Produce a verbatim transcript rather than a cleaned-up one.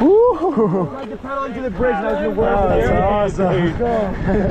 Woo! I tried to pedal into the bridge and I was in the worst. That's awesome.